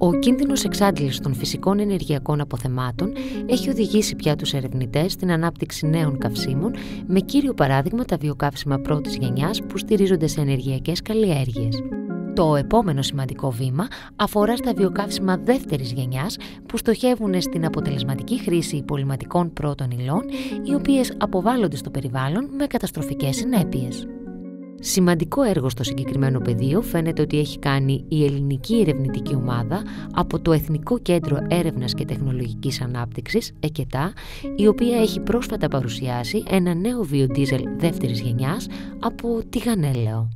Ο κίνδυνος εξάντλησης των φυσικών ενεργειακών αποθεμάτων έχει οδηγήσει πια τους ερευνητές στην ανάπτυξη νέων καυσίμων, με κύριο παράδειγμα τα βιοκαύσιμα πρώτης γενιάς που στηρίζονται σε ενεργειακές καλλιέργειες. Το επόμενο σημαντικό βήμα αφορά στα βιοκαύσιμα δεύτερης γενιάς που στοχεύουν στην αποτελεσματική χρήση υπολειμματικών πρώτων υλών, οι οποίες αποβάλλονται στο περιβάλλον με καταστροφικές συνέπειες. Σημαντικό έργο στο συγκεκριμένο πεδίο φαίνεται ότι έχει κάνει η ελληνική ερευνητική ομάδα από το Εθνικό Κέντρο Έρευνας και Τεχνολογικής Ανάπτυξης, ΕΚΕΤΑ, η οποία έχει πρόσφατα παρουσιάσει ένα νέο βιοντίζελ δεύτερης γενιάς από τηγανέλαιο.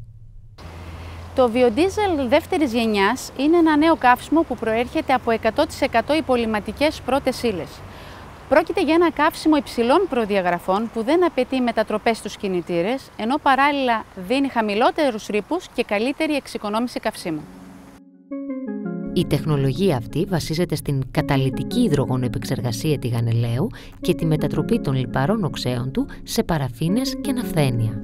Το βιοντίζελ δεύτερης γενιάς είναι ένα νέο καύσιμο που προέρχεται από 100% υπολειμματικές πρώτες ύλες. Πρόκειται για ένα καύσιμο υψηλών προδιαγραφών που δεν απαιτεί μετατροπές στους κινητήρες, ενώ παράλληλα δίνει χαμηλότερους ρήπους και καλύτερη εξοικονόμηση καυσίμου. Η τεχνολογία αυτή βασίζεται στην καταλυτική υδρογονοεπεξεργασία τηγανελαίου και τη μετατροπή των λιπαρών οξέων του σε παραφίνες και ναυθένια.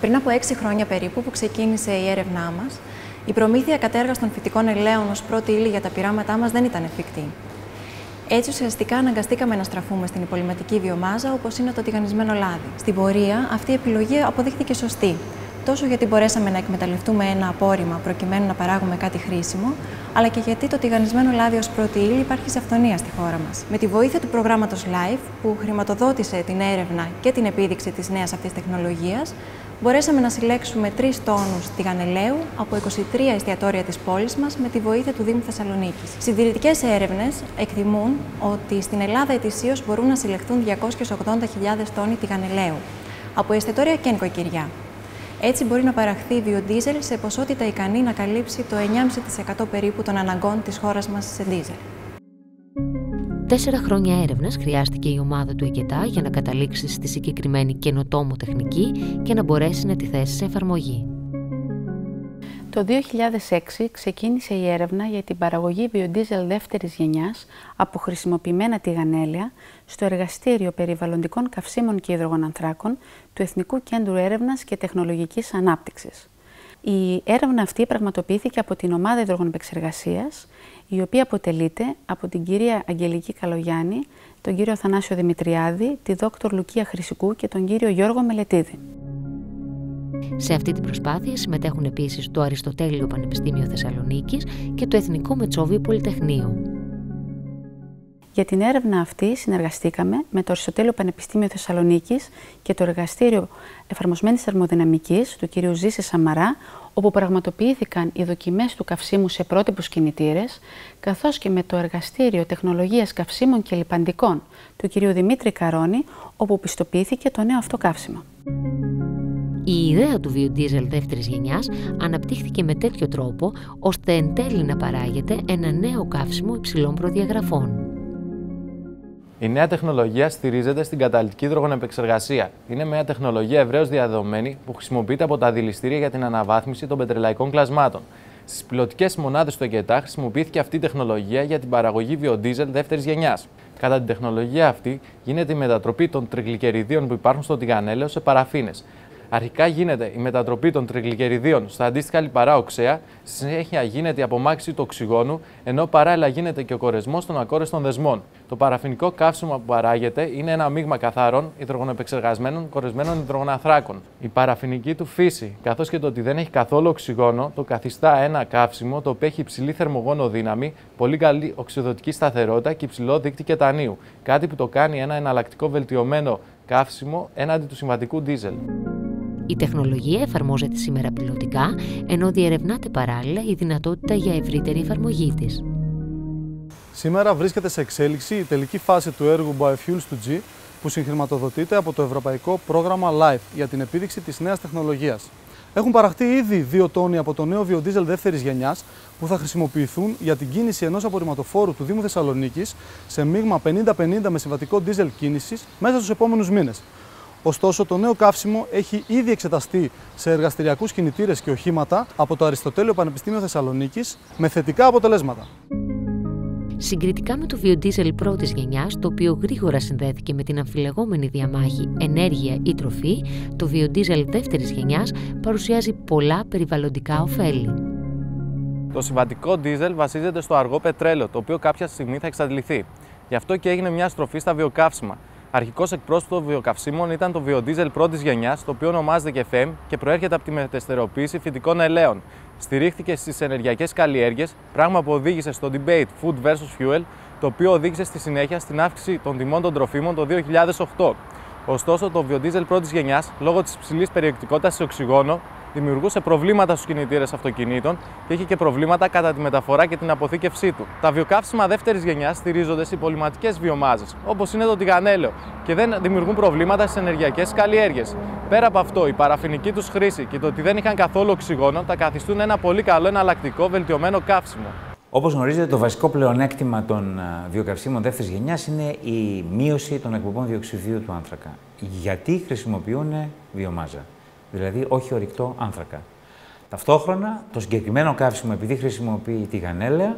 Πριν από 6 χρόνια περίπου που ξεκίνησε η έρευνά μας, η προμήθεια κατέργας των φυτικών ελαίων ως πρώτη ύλη για τα πειράματά μας δεν ήταν εφικτή. Έτσι, ουσιαστικά αναγκαστήκαμε να στραφούμε στην υπολειμματική βιομάζα, όπως είναι το τηγανισμένο λάδι. Στην πορεία, αυτή η επιλογή αποδείχθηκε σωστή, τόσο γιατί μπορέσαμε να εκμεταλλευτούμε ένα απόρριμμα προκειμένου να παράγουμε κάτι χρήσιμο, αλλά και γιατί το τηγανισμένο λάδι ως πρώτη ύλη υπάρχει σε αυθονία στη χώρα μας. Με τη βοήθεια του προγράμματος LIFE, που χρηματοδότησε την έρευνα και την επίδειξη της νέας αυτής τεχνολογίας, μπορέσαμε να συλλέξουμε 3 τόνους τηγανελαίου από 23 εστιατόρια της πόλης μας με τη βοήθεια του Δήμου Θεσσαλονίκης. Συντηρητικές έρευνες εκτιμούν ότι στην Ελλάδα ετησίως μπορούν να συλλεχθούν 280.000 τόνοι τηγανελαίου από εστιατόρια και νοικοκυριά. Έτσι μπορεί να παραχθεί βιοντίζελ σε ποσότητα ικανή να καλύψει το 9,5% περίπου των αναγκών της χώρας μας σε ντίζελ. 4 χρόνια έρευνας χρειάστηκε η ομάδα του ΕΚΕΤΑ για να καταλήξει στη συγκεκριμένη καινοτόμο τεχνική και να μπορέσει να τη θέσει σε εφαρμογή. Το 2006 ξεκίνησε η έρευνα για την παραγωγή βιοντίζελ δεύτερης γενιάς από χρησιμοποιημένα τηγανέλαια στο Εργαστήριο Περιβαλλοντικών Καυσίμων και Υδρογονανθράκων του Εθνικού Κέντρου Έρευνας και Τεχνολογικής Ανάπτυξης. Η έρευνα αυτή πραγματοποιήθηκε από την ομάδα υδρογονοεπεξεργασίας, η οποία αποτελείται από την κυρία Αγγελική Καλογιάννη, τον κύριο Αθανάσιο Δημητριάδη, τη δόκτωρ Λουκία Χρυσικού και τον κύριο Γιώργο Μελετίδη. Σε αυτή την προσπάθεια συμμετέχουν επίσης το Αριστοτέλειο Πανεπιστήμιο Θεσσαλονίκης και το Εθνικό Μετσόβιο Πολυτεχνείο. Για την έρευνα αυτή συνεργαστήκαμε με το Αριστοτέλειο Πανεπιστήμιο Θεσσαλονίκης και το Εργαστήριο Εφαρμοσμένης Θερμοδυναμικής του κυρίου Ζήση Σαμαρά, όπου πραγματοποιήθηκαν οι δοκιμές του καυσίμου σε πρότυπους κινητήρες, καθώς και με το Εργαστήριο Τεχνολογίας Καυσίμων και Λιπαντικών του κυρίου Δημήτρη Καρώνη, όπου πιστοποιήθηκε το νέο αυτό καύσιμο. Η ιδέα του βιοντίζελ δεύτερης γενιάς αναπτύχθηκε με τέτοιο τρόπο, ώστε εν τέλει να παράγεται ένα νέο καύσιμο υψηλών προδιαγραφών. Η νέα τεχνολογία στηρίζεται στην καταλυτική υδρογονοεπεξεργασία. Είναι μια τεχνολογία ευρέως διαδεδομένη που χρησιμοποιείται από τα δηληστήρια για την αναβάθμιση των πετρελαϊκών κλασμάτων. Στις πιλωτικές μονάδες του ΕΚΕΤΑ χρησιμοποιήθηκε αυτή η τεχνολογία για την παραγωγή βιοντίζελ δεύτερης γενιάς. Κατά την τεχνολογία αυτή γίνεται η μετατροπή των τριγλικεριδίων που υπάρχουν στο τηγανέλαιο σε παραφίνες. Αρχικά γίνεται η μετατροπή των τριγλικεριδίων στα αντίστοιχα λιπαρά οξέα, στη συνέχεια γίνεται η απομάκρυνση του οξυγόνου, ενώ παράλληλα γίνεται και ο κορεσμός των ακόρεστων δεσμών. Το παραφινικό καύσιμο που παράγεται είναι ένα μείγμα καθαρών, υδρογονοεπεξεργασμένων, κορεσμένων υδρογοναθράκων. Η παραφινική του φύση, καθώς και το ότι δεν έχει καθόλου οξυγόνο, το καθιστά ένα καύσιμο το οποίο έχει υψηλή θερμογόνο δύναμη, πολύ καλή οξυδοτική σταθερότητα και υψηλό δείκτη κετανίου. Κάτι που το κάνει ένα εναλλακτικό βελτιωμένο καύσιμο έναντι του συμβατικού ντίζελ. Η τεχνολογία εφαρμόζεται σήμερα πιλωτικά, ενώ διερευνάται παράλληλα η δυνατότητα για ευρύτερη εφαρμογή της. Σήμερα βρίσκεται σε εξέλιξη η τελική φάση του έργου BioFuels2G, που συγχρηματοδοτείται από το Ευρωπαϊκό Πρόγραμμα LIFE για την επίδειξη της νέας τεχνολογίας. Έχουν παραχθεί ήδη 2 τόνοι από το νέο βιοντίζελ δεύτερης γενιάς, που θα χρησιμοποιηθούν για την κίνηση ενός απορριμματοφόρου του Δήμου Θεσσαλονίκης σε μείγμα 50-50 με συμβατικό ντίζελ κίνησης μέσα στους επόμενους μήνες. Ωστόσο, το νέο καύσιμο έχει ήδη εξεταστεί σε εργαστηριακούς κινητήρες και οχήματα από το Αριστοτέλειο Πανεπιστήμιο Θεσσαλονίκης με θετικά αποτελέσματα. Συγκριτικά με το βιοντίζελ πρώτης γενιάς, το οποίο γρήγορα συνδέθηκε με την αμφιλεγόμενη διαμάχη ενέργεια ή τροφή, το βιοντίζελ δεύτερης γενιάς παρουσιάζει πολλά περιβαλλοντικά ωφέλη. Το συμβατικό ντίζελ βασίζεται στο αργό πετρέλαιο, το οποίο κάποια στιγμή θα εξαντληθεί. Γι' αυτό και έγινε μια στροφή στα βιοκαύσιμα. Αρχικός εκπρόσωπος των βιοκαυσίμων ήταν το βιοντίζελ πρώτης γενιάς, το οποίο ονομάζεται και FAME και προέρχεται από τη μετεστεροποίηση φυτικών ελαίων. Στηρίχθηκε στις ενεργειακές καλλιέργειες, πράγμα που οδήγησε στο debate food versus fuel, το οποίο οδήγησε στη συνέχεια στην αύξηση των τιμών των τροφίμων το 2008. Ωστόσο, το βιοντίζελ πρώτης γενιάς, λόγω της υψηλής περιεκτικότητας σε οξυγόνο, δημιουργούσε προβλήματα στους κινητήρες αυτοκινήτων και είχε και προβλήματα κατά τη μεταφορά και την αποθήκευσή του. Τα βιοκαύσιμα δεύτερης γενιάς στηρίζονται σε πολυματικές βιομάζες, όπως είναι το τηγανέλαιο, και δεν δημιουργούν προβλήματα στις ενεργειακές καλλιέργειες. Πέρα από αυτό, η παραφηνική τους χρήση και το ότι δεν είχαν καθόλου οξυγόνο τα καθιστούν ένα πολύ καλό εναλλακτικό βελτιωμένο καύσιμο. Όπως γνωρίζετε, το βασικό πλεονέκτημα των βιοκαυσίμων δεύτερης γενιάς είναι η μείωση των εκπομπών διοξιδίου του άνθρακα. Γιατί χρησιμοποιούν βιομάζα. Δηλαδή, όχι ορυκτό άνθρακα. Ταυτόχρονα, το συγκεκριμένο καύσιμο, επειδή χρησιμοποιεί τηγανέλαια,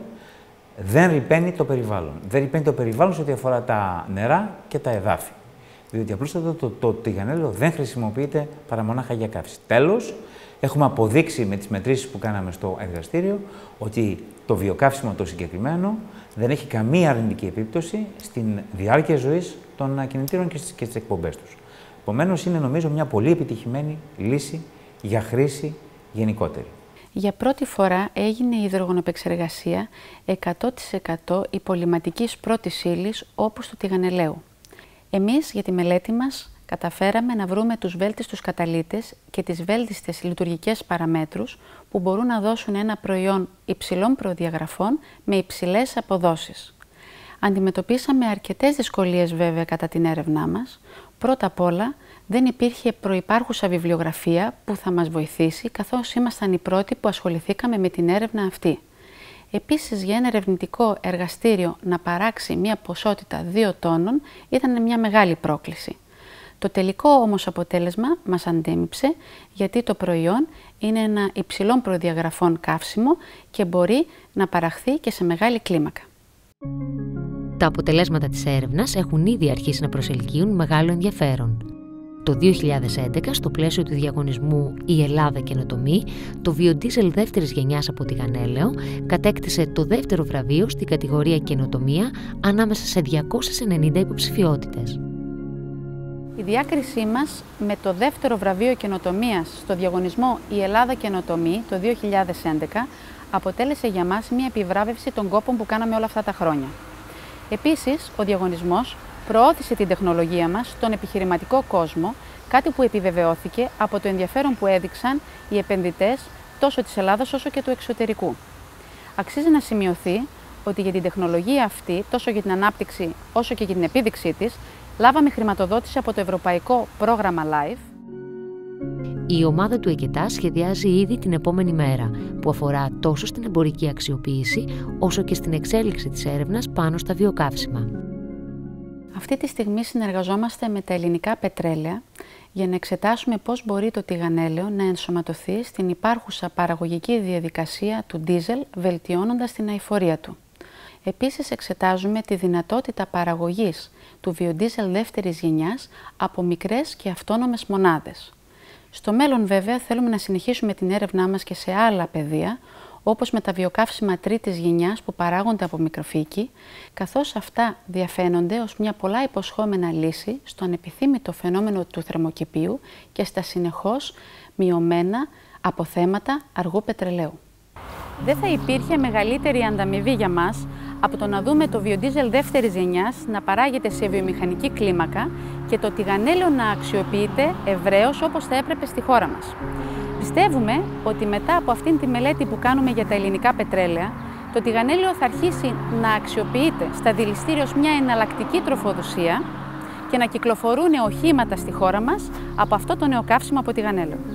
δεν ρυπαίνει το περιβάλλον. Δεν ρυπαίνει το περιβάλλον σε ό,τι αφορά τα νερά και τα εδάφη. Διότι απλούστατα το τηγανέλαιο δεν χρησιμοποιείται παρά μονάχα για καύση. Τέλος, έχουμε αποδείξει με τις μετρήσεις που κάναμε στο εργαστήριο ότι το βιοκαύσιμο το συγκεκριμένο δεν έχει καμία αρνητική επίπτωση στην διάρκεια ζωής των κινητήρων και στις εκπομπές τους. Επομένως, είναι νομίζω μια πολύ επιτυχημένη λύση για χρήση γενικότερη. Για πρώτη φορά έγινε η υδρογονοπεξεργασία 100% υπολοιματικής πρώτης ύλης όπως του τηγανελαίου. Εμείς για τη μελέτη μας καταφέραμε να βρούμε τους βέλτιστους καταλύτες και τις βέλτιστες λειτουργικές παραμέτρους που μπορούν να δώσουν ένα προϊόν υψηλών προδιαγραφών με υψηλές αποδόσεις. Αντιμετωπίσαμε αρκετές δυσκολίες βέβαια κατά την έρευνά μας. Πρώτα απ' όλα, δεν υπήρχε προϋπάρχουσα βιβλιογραφία που θα μας βοηθήσει, καθώς ήμασταν οι πρώτοι που ασχοληθήκαμε με την έρευνα αυτή. Επίσης, για ένα ερευνητικό εργαστήριο να παράξει μια ποσότητα 2 τόνων ήταν μια μεγάλη πρόκληση. Το τελικό όμως αποτέλεσμα μας αντέμιψε, γιατί το προϊόν είναι ένα υψηλών προδιαγραφών καύσιμο και μπορεί να παραχθεί και σε μεγάλη κλίμακα. Τα αποτελέσματα της έρευνας έχουν ήδη αρχίσει να προσελκύουν μεγάλο ενδιαφέρον. Το 2011, στο πλαίσιο του διαγωνισμού «Η Ελλάδα καινοτομεί», το βιοντίζελ δεύτερης γενιάς από τηγανέλαιο κατέκτησε το δεύτερο βραβείο στην κατηγορία «Καινοτομία» ανάμεσα σε 290 υποψηφιότητες. Η διάκρισή μας με το δεύτερο βραβείο καινοτομίας στο διαγωνισμό «Η Ελλάδα καινοτομεί» το 2011 αποτέλεσε για μας μια επιβράβευση των κόπων που κάναμε όλα αυτά τα χρόνια. Επίσης, ο διαγωνισμός προώθησε την τεχνολογία μας στον επιχειρηματικό κόσμο, κάτι που επιβεβαιώθηκε από το ενδιαφέρον που έδειξαν οι επενδυτές τόσο της Ελλάδας όσο και του εξωτερικού. Αξίζει να σημειωθεί ότι για την τεχνολογία αυτή, τόσο για την ανάπτυξη όσο και για την επίδειξή της, λάβαμε χρηματοδότηση από το ευρωπαϊκό πρόγραμμα LIFE. Η ομάδα του ΕΚΕΤΑ σχεδιάζει ήδη την επόμενη μέρα, που αφορά τόσο στην εμπορική αξιοποίηση, όσο και στην εξέλιξη της έρευνας πάνω στα βιοκαύσιμα. Αυτή τη στιγμή συνεργαζόμαστε με τα ελληνικά πετρέλαια για να εξετάσουμε πώς μπορεί το τηγανέλαιο να ενσωματωθεί στην υπάρχουσα παραγωγική διαδικασία του ντίζελ, βελτιώνοντας την αειφορία του. Επίσης, εξετάζουμε τη δυνατότητα παραγωγής του βιοντίζελ δεύτερης γενιάς από μικρές και αυτόνομες μονάδες. Στο μέλλον, βέβαια, θέλουμε να συνεχίσουμε την έρευνά μας και σε άλλα πεδία, όπως με τα βιοκαύσιμα τρίτης γενιάς που παράγονται από μικροφύκη, καθώς αυτά διαφαίνονται ως μια πολλά υποσχόμενα λύση στο ανεπιθύμητο φαινόμενο του θερμοκηπίου και στα συνεχώς μειωμένα αποθέματα αργού πετρελαίου. Δεν θα υπήρχε μεγαλύτερη ανταμοιβή για μας από το να δούμε το βιοντίζελ δεύτερης γενιάς να παράγεται σε βιομηχανική κλίμακα και το τηγανέλαιο να αξιοποιείται ευρέως όπως θα έπρεπε στη χώρα μας. Πιστεύουμε ότι μετά από αυτήν τη μελέτη που κάνουμε για τα ελληνικά πετρέλαια, το τηγανέλαιο θα αρχίσει να αξιοποιείται στα δηληστήρια ως μια εναλλακτική τροφοδοσία και να κυκλοφορούν οχήματα στη χώρα μας από αυτό το νεοκαύσιμο από τηγανέλαιο.